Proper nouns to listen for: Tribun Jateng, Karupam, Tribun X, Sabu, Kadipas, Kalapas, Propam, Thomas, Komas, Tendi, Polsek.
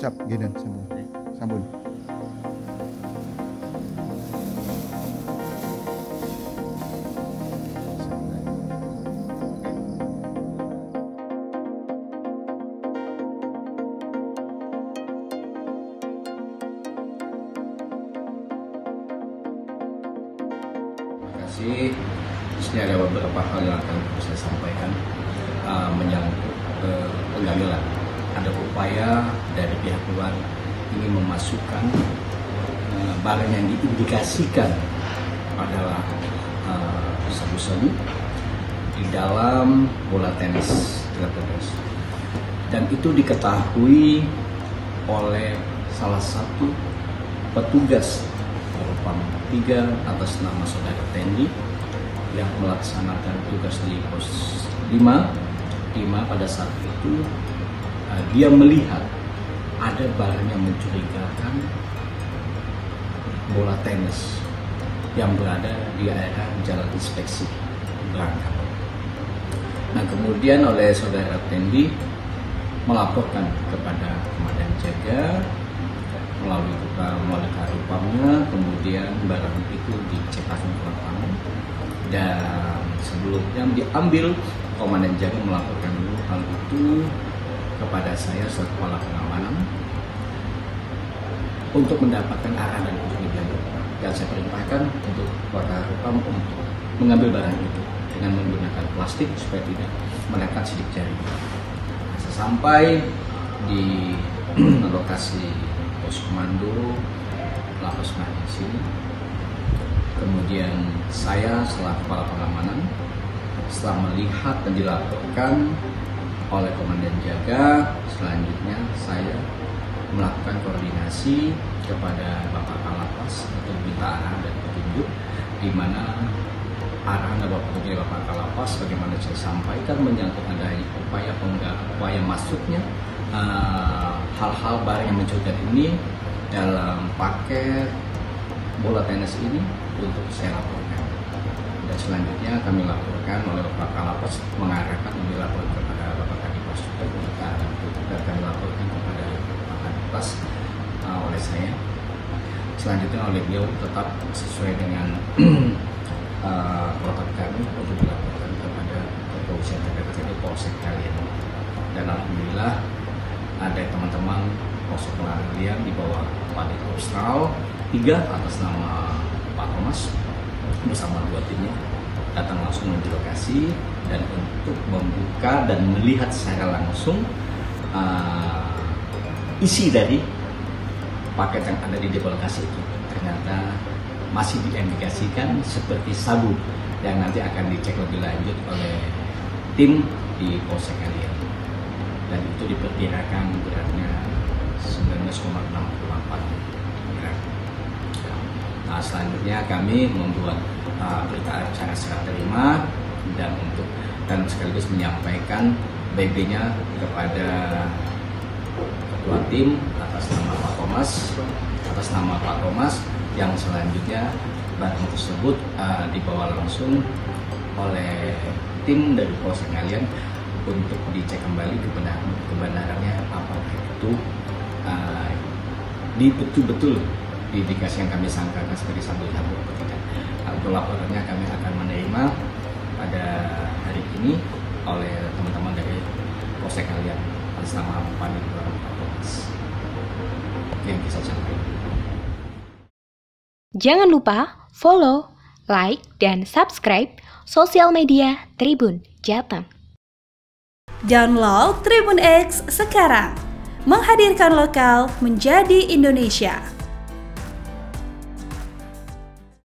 Cap, gini, sabun. Sabun. Terusnya ada beberapa hal yang akan saya sampaikan menyangkut penggalian. Ada upaya dari pihak keluarga ingin memasukkan barang yang diindikasikan adalah sabu-sabu di dalam bola tenis, dan itu diketahui oleh salah satu petugas Propam 3 atas nama saudara Tendi yang melaksanakan tugas di pos 5 pada saat itu. Dia melihat ada barang yang mencurigakan, bola tenis yang berada di area jalan inspeksi Berangkat. Nah, kemudian oleh saudara Tendi melaporkan kepada Komandan Jaga melalui karupamnya, kemudian barang itu dicekakkan ke lapangan, dan sebelumnya diambil. Komandan Jaga melaporkan dulu hal itu kepada saya selaku kepala pengamanan untuk mendapatkan arahan dan untuk dibantu, dan saya perintahkan untuk Karupam untuk mengambil barang itu dengan menggunakan plastik supaya tidak menekan sidik jari. Sesampai di lokasi pos komando Kalapas di sini, kemudian saya selaku kepala pengamanan setelah melihat dan dilaporkan oleh Komandan Jaga, selanjutnya saya melakukan koordinasi kepada Bapak Kalapas untuk minta arahan dan petunjuk, di mana arahan dari Bapak Kalapas bagaimana saya sampaikan menyangkut ada upaya masuknya hal-hal barang yang mencurigakan ini dalam paket bola tenis ini untuk saya laporkan. Dan selanjutnya kami laporkan oleh Bapak Kalapas mengarahkan untuk dilaporkan kepada Bapak Kadipas juga untuk arahan itu, dan kami laporkan kepada Bapak Kadipas oleh saya. Selanjutnya oleh beliau tetap sesuai dengan protap kami untuk dilaporkan kepada kepolisian terdekat di polsek kalian. Dan alhamdulillah ada teman-teman polsek kalian di bawah Pak Postal 3 atas nama Pak Thomas bersama 2 timnya datang langsung menuju lokasi dan untuk membuka dan melihat secara langsung isi dari paket yang ada di lokasi itu. Ternyata masih diindikasikan seperti sabu yang nanti akan dicek lebih lanjut oleh tim di polsek kalian, dan itu diperkirakan beratnya 19,64 gram. Nah, selanjutnya kami membuat berita acara serah terima dan sekaligus menyampaikan BB-nya kepada ketua tim atas nama Pak Komas yang selanjutnya barang tersebut dibawa langsung oleh tim dari polsek kalian untuk dicek kembali kebenarannya apakah itu betul-betul diindikasi yang kami sangkakan sebagai sabu atau tidak. Untuk laporannya kami akan menerima pada hari ini oleh teman-teman dari polsek kalian atas nama Panit Thomas. Yang bisa sampaikan. Jangan lupa follow, like, dan subscribe sosial media Tribun Jateng. Download Tribun X sekarang, menghadirkan lokal menjadi Indonesia.